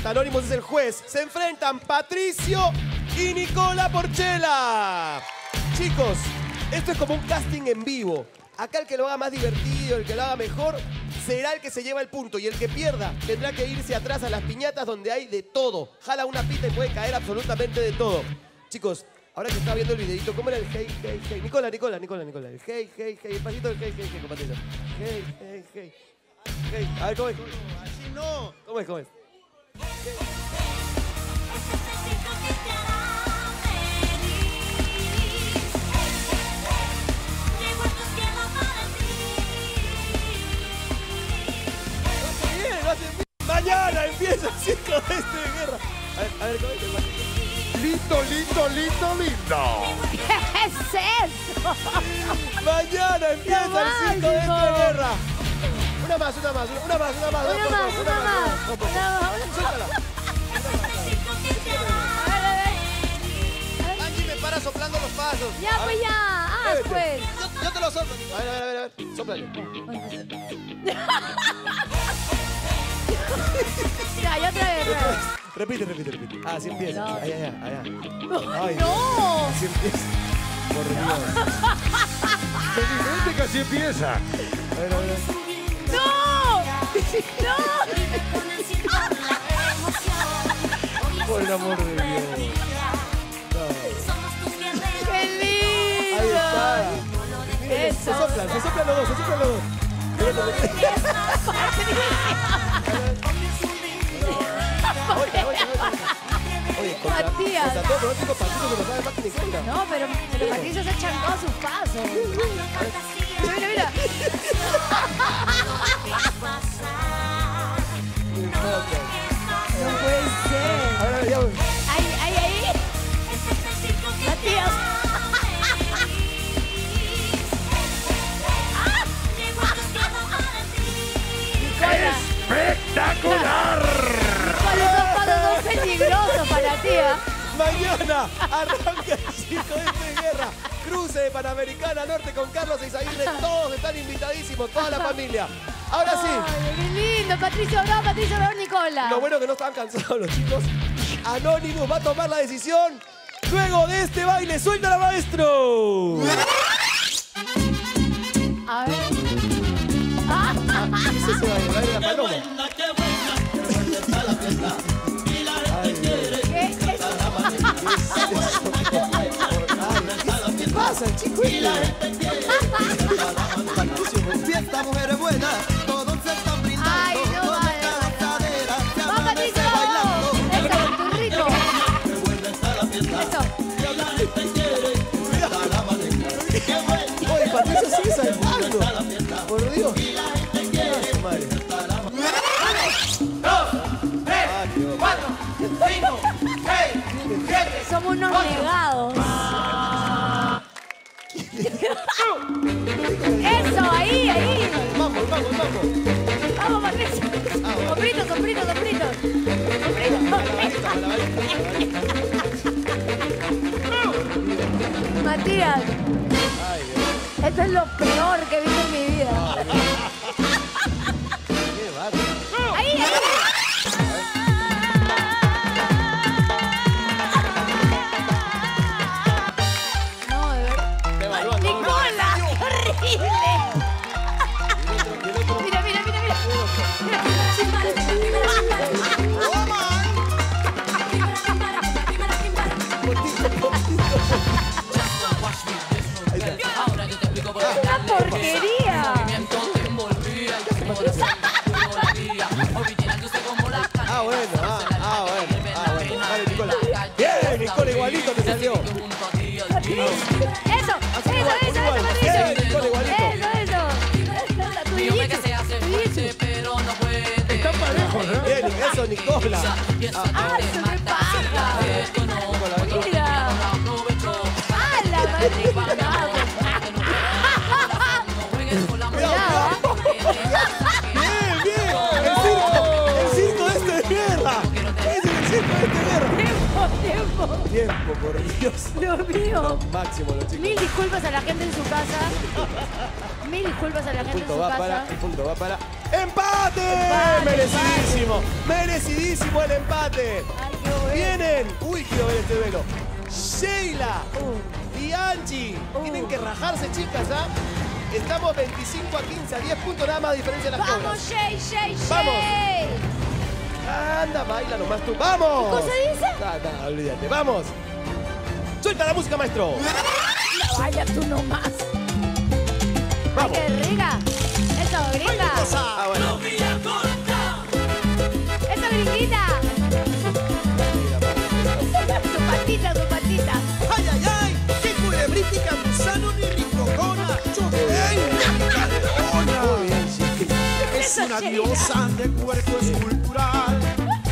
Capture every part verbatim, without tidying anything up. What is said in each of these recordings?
cuenta. Anónimos es el juez. Se enfrentan Patricio y Nicola Porcella. Chicos, esto es como un casting en vivo. Acá el que lo haga más divertido, el que lo haga mejor, será el que se lleva el punto. Y el que pierda tendrá que irse atrás a las piñatas donde hay de todo. Jala una pita y puede caer absolutamente de todo. Chicos, ahora que está viendo el videito, ¿cómo era el hey, hey, hey? Nicola, Nicola, Nicola, Nicola. El hey, hey, hey. El pasito del hey, hey, hey, compadre. Hey, hey, hey. Hey, a ver, ¿cómo es? Así no. ¿Cómo es, cómo es? Mañana empieza el ciclo de este de guerra. A ver, a ver, ¿cómo es? Lindo, lindo, lindo, lindo. ¿Qué es eso? Mañana empieza el ciclo de esta guerra. Una más, una más, una más, una más. Una más, una más. Una más. Suéltala. Angie me para soplando los pasos. Ya, pues ya. Ah, pues. Yo, yo te lo soplo. A ver, a ver, a ver. Sóplale. Ya, ya otra vez. Repite, repite, repite. Ah, así empieza. No. Allá, allá, allá. Ay, ¡no! Así empieza. Por Dios. Es diferente que así empieza. A ver, a ver. ¡No! ¡No! Por el amor de Dios. No. ¡Qué lindo! Ahí está. Miren, se soplan, se soplan los dos, se soplan los dos. Oye, Matías. No, pero, pero Patricio se chancó a sus pasos. Mira, mira. No puede ser. Ahora ya voy. Ahí, ahí, ahí. Matías. ¡Espectacular! Para los dos, para los dos peligrosos para la tía. Mañana arranca el circo de guerra. Cruce de Panamericana Norte con Carlos e Isaguirre. Todos están invitadísimos, toda la familia. Ahora sí. Ay, qué lindo. Patricio Bravo, Patricio Bravo, Nicola. Lo bueno es que no están cansados los chicos. Anónimos va a tomar la decisión luego de este baile. ¡Suéltala, maestro! A ver. Ah, ese es el baile, el baile de la paloma. Chico, y la gente quiere. Fiesta, mujeres buenas, todos se están brindando. Ay, no, todos vale, en la cadera, se amanece bailando. Eso, tu rico. Qué buena está la fiesta. Eso. Y la gente quiere. Fiesta, la maleta. Qué buena. Oye, Patricio sigue saltando. Por Dios. Y la gente quiere. Madre. uno, dos, tres, cuatro, cinco, seis, siete. Somos unos negados. Eso, ahí, ahí. Vamos, vamos, vamos. Vamos, Patricio. Sopritos, sopritos, sopritos. Sopritos. Matías. Esto es lo peor que he visto en mi vida. Ahí, ahí. Nicola. Ah, se me pasa. Mira. ¡Hala, Patricio! ¡Cuidado! ¡Bien, bien! ¡El circo! ¡El circo de esta guerra! ¡Es el circo de esta guerra! ¡Tiempo, tiempo! tiempo, por Dios. Dios mío. Máximo, los chicos. Mil disculpas a la gente en su casa. Mil disculpas a la gente en su casa. Para, el punto va para... ¡Empate! Empate merecidísimo. Empate. Merecidísimo el empate. Ay, qué Vienen. Uy, quiero ver este duelo. Sheila uh. y Angie. Uh. Tienen que rajarse, chicas, ¿ah? ¿eh? Estamos veinticinco a quince, a diez puntos nada más de diferencia en las cosas. ¡Vamos, Shey, Shey, Shey! ¡Vamos! Anda, baila nomás tú. ¡Vamos! ¿Qué cosa dice? No, no, olvídate. ¡Vamos! ¡Suelta la música, maestro! No, baila tú nomás. ¡Vamos! ¡Qué rica! ¡Eso, gringa! ¡Ah, bueno! ¡No me la corta! ¡Eso, gringuita! ¡Su patita, su patita! ¡Ay, ay, ay! ¡Qué culebrítica, gusano ni ricocona! ¡Yo qué! Es una diosa de cuerpo escultural,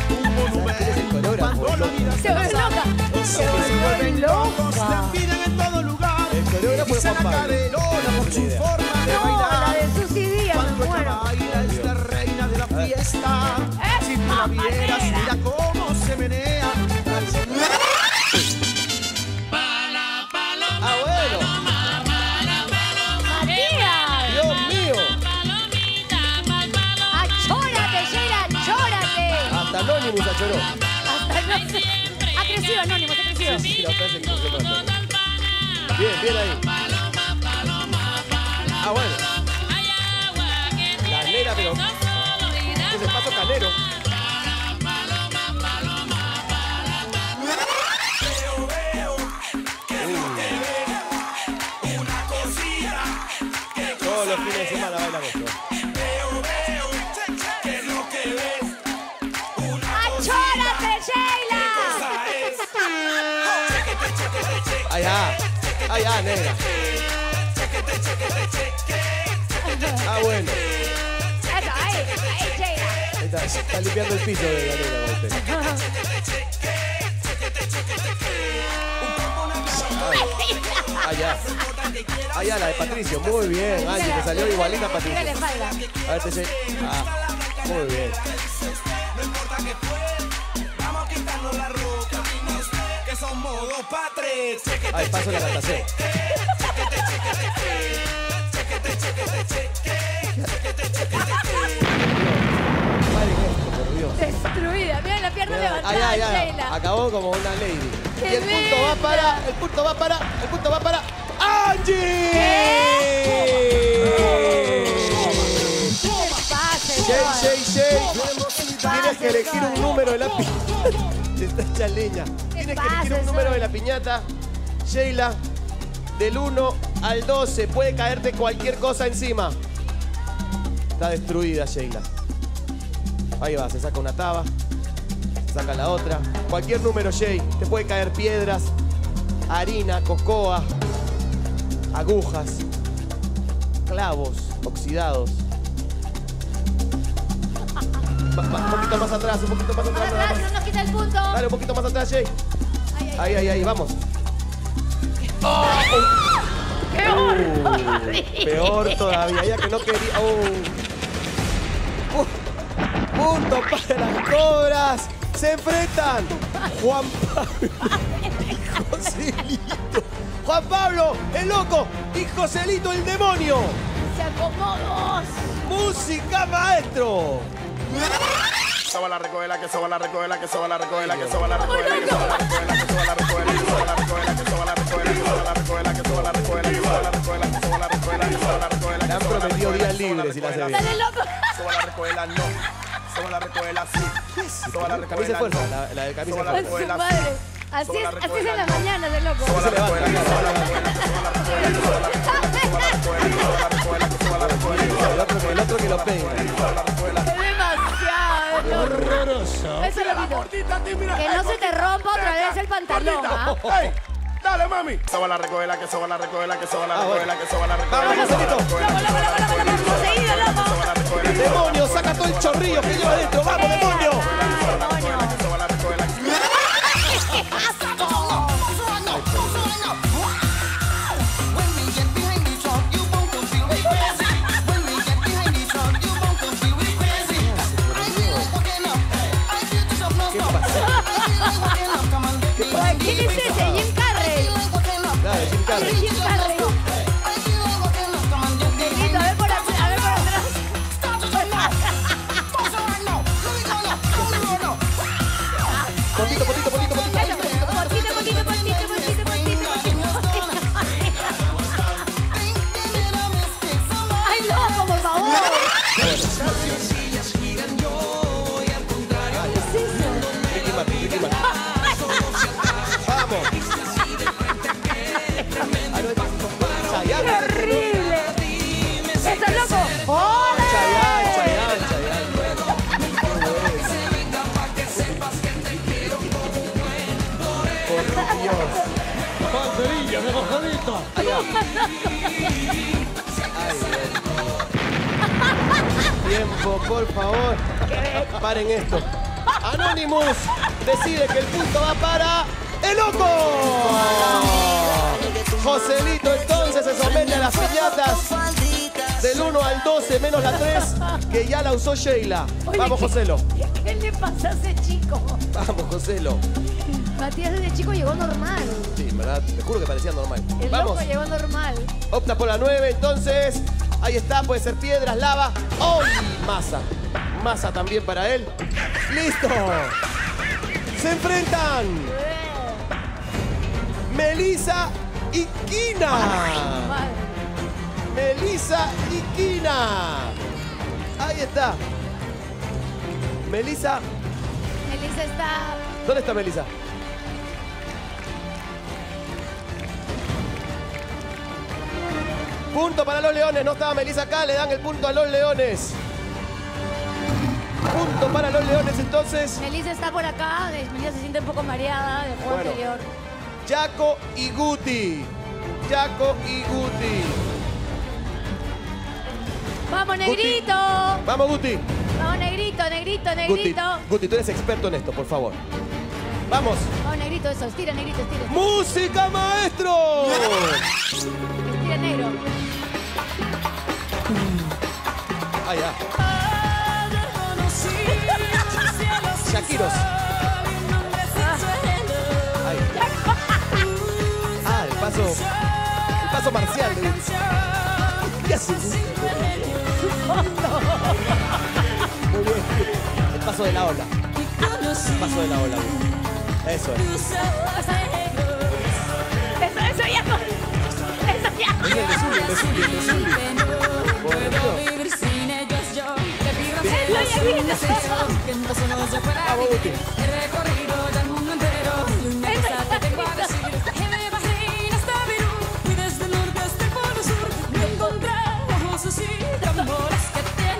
un monumento, cuando lo miras se vuelven locos, se vuelven locos, la piden en todo lugar, se la carerona por su forma de bailar, cuando ella baila es la reina de la fiesta, si tú la vieras mira cómo se menea. Anónimos ha llorado. Ha crecido Anónimos, ha crecido. Sí, sí, la frase que se pasa. Bien, bien ahí. Ah, bueno. La nera, pero... Ese es paso canero. Todos los fines de semana bailamos. Allá, allá, nena. Ah, bueno. Está, está limpiando el piso de la nena. Allá. Allá, la de Patricio. Muy bien, Angie. Te salió igualita, Patricio. A ver, te ah, muy bien. No importa que fue, vamos a quitarnos la roca. Que somos dos patres. Ay, paso la gata C. Destruida. Mira la pierna levantada. Ay, ay, ay. Acabó como una lady. Y el punto va para, el punto va para, el punto va para Angie. Tienes que elegir un número de la piñata. Está hecha leña. Tienes que elegir un número de la piñata. Sheila, del uno al doce puede caerte cualquier cosa encima. Está destruida, Sheila. Ahí va, se saca una taba, se saca la otra. Cualquier número, Shey. Te puede caer piedras, harina, cocoa, agujas, clavos oxidados. Un poquito más atrás, un poquito más atrás. Atrás, no nos quita el punto. Dale, un poquito más atrás, Jay. Ahí, ahí, ahí, ahí, ahí. Vamos. ¡Oh! ¡Peor! Uh, peor todavía. Ella que no quería. Oh. Uh, punto para las cobras. Se enfrentan Juan Pablo y Joselito. Juan Pablo, el loco, y Joselito, el demonio. Se acomodos. Música, maestro. Soba la recogela, que soba la recogela, que soba la recogela, que soba la recogela, que soba la recogela, que soba la recogela, que soba la recogela, que soba la recogela, que soba la recogela, que soba la recogela, que soba la recogela, que soba la recogela. Le han prometido días libres si la hace bien. Soba la recogela, no. Soba la recogela, sí. Soba la recogela, no. La de camisa fuerza. Por su madre. Así es, así es en la mañana, de loco. Soba la recogela, soba la recogela, soba la recogela, soba la recogela, soba la recogela, soba la recogela, que soba la recogela. El otro, el otro que lo pega. Horroroso. Eso lo quito. Cortita, tí, mira. Que no se te rompa otra vez el pantalón. ¡Ey! ¡Dale, mami! Soba la recogela, que soba la recogela, que soba la recogela, que soba la recogela. ¡Vamos, Joselito! ¡Vamos, loco, loco, loco! ¡Conseguido, loco! ¡Demonio, saca todo el chorrillo que lleva adentro! ¡Vamos, demonio! ¡Demonio! ¡Qué asco! ¿Qué pasa? ¿Qué pasa? Tiempo, por favor. Paren esto. Anónimos decide que el punto va para el loco. Joselito entonces se somete a las piñatas del uno al doce menos la tres, que ya la usó Sheila. Vamos, Joselo. ¿Qué le pasa a ese chico? Vamos, Joselo. Matías desde chico llegó normal. Sí, verdad, te juro que parecía normal. El Vamos. loco llegó normal. Opta por la nueve, entonces. Ahí está, puede ser piedras, lava. ¡Oh! Masa. Masa también para él. ¡Listo! Se enfrentan. Melissa y Kina. Vale. Melissa y Kina. Ahí está. Melissa. Melissa está... ¿Dónde está Melissa? Punto para los leones. No estaba Melissa acá. Le dan el punto a los leones. Punto para los leones, entonces. Melissa está por acá. Melissa se siente un poco mareada del juego bueno. anterior. Yaco y Guty. Yaco y Guty. ¡Vamos, negrito! Guty. ¡Vamos, Guty! ¡Vamos, negrito, negrito, negrito! Guty, Guty, tú eres experto en esto, por favor. ¡Vamos! ¡Vamos, negrito, eso! ¡Estira, negrito, estira! ¡Música, maestro! ¡Estira, negro! Ah, ya. Shakiros. Ah, el paso. El paso marcial. ¿Qué haces? Muy bien. El paso de la ola. El paso de la ola. Eso es. Eso, eso ya. Eso ya. Le sube, le sube, le sube. Vamos, Guty.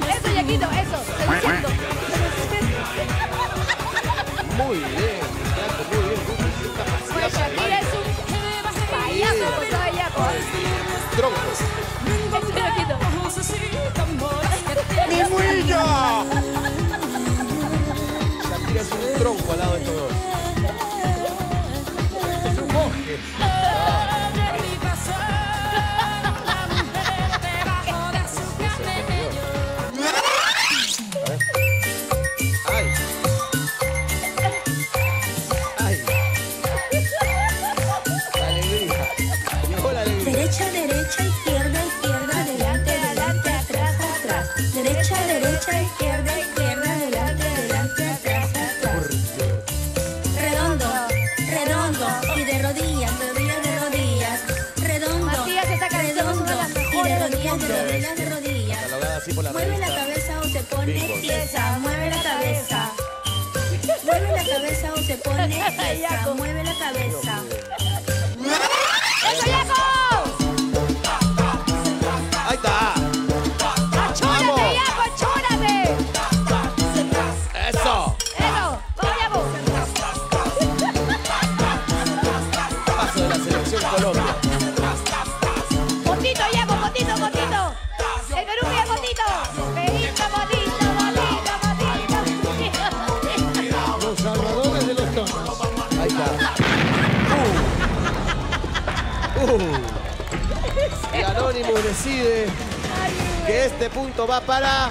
Eso, Yaquito, eso. Muy bien, muy bien. Pues Shakira es un payaso, pues todo Yaco. Troncos. ¡Mi muillo! Es un tronco al lado de todos. Es un bosque. Ay. Ay. La alegría. Llegó la alegría. Derecha, derecha, izquierda, izquierda, adelante, adelante, atrás, atrás. Derecha, derecha, izquierda, izquierda. La mueve la cabeza o se pone pieza, mueve la cabeza. Mueve la cabeza o se pone pieza, mueve la cabeza. ¡Eso, Yaco! ¡Ahí está! ¡Achúrate, Yaco, achúrate! ¡Eso! ¡Eso! ¡Vamos, Yaco! Paso de la selección Colombia. ¡Potito, Yaco! ¡Potito, potito! ¡El Perú pide potito! ¡Perito, potito, potito, potito! Los salvadores de los tonos. Ahí está. Uh. Uh. El Anónimos decide que este punto va para...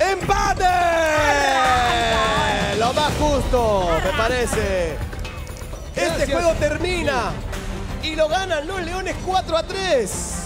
¡empate! Lo más justo, me parece. Este juego termina y lo ganan los Leones cuatro a tres.